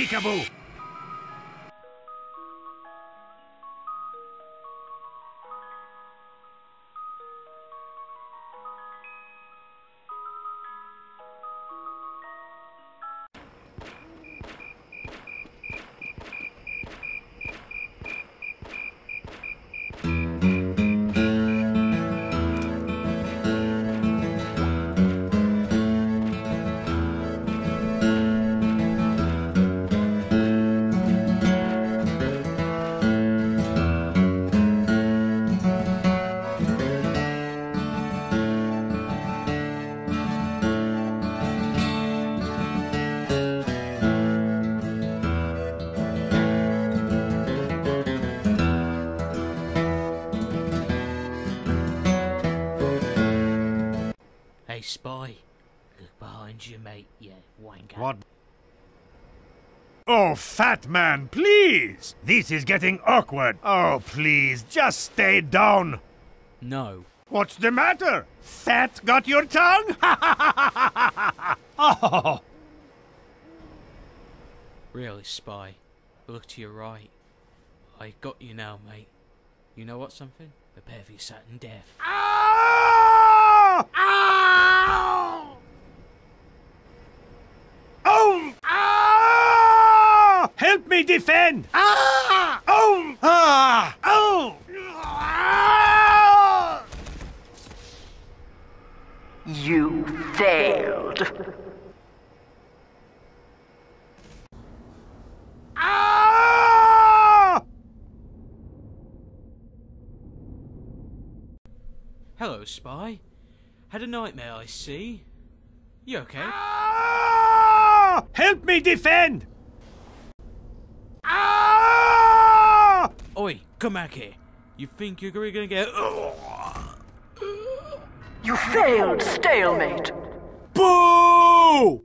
peekaboo. Hey, spy, look behind you, mate, you wanker. What? Oh, fat man, please! This is getting awkward. Oh, please, just stay down. No. What's the matter? Fat got your tongue? Oh. Really, spy, look to your right. I got you now, mate. You know what, something? Prepare for your certain death. Ow! Ow! Help me defend! Ah! Oh! Ah! Oh! Ah! You failed. Ah! Hello, spy. Had a nightmare, I see. You okay? Ah! Help me defend! Oi, come back here. You think you're gonna get... You failed, stalemate. Boo!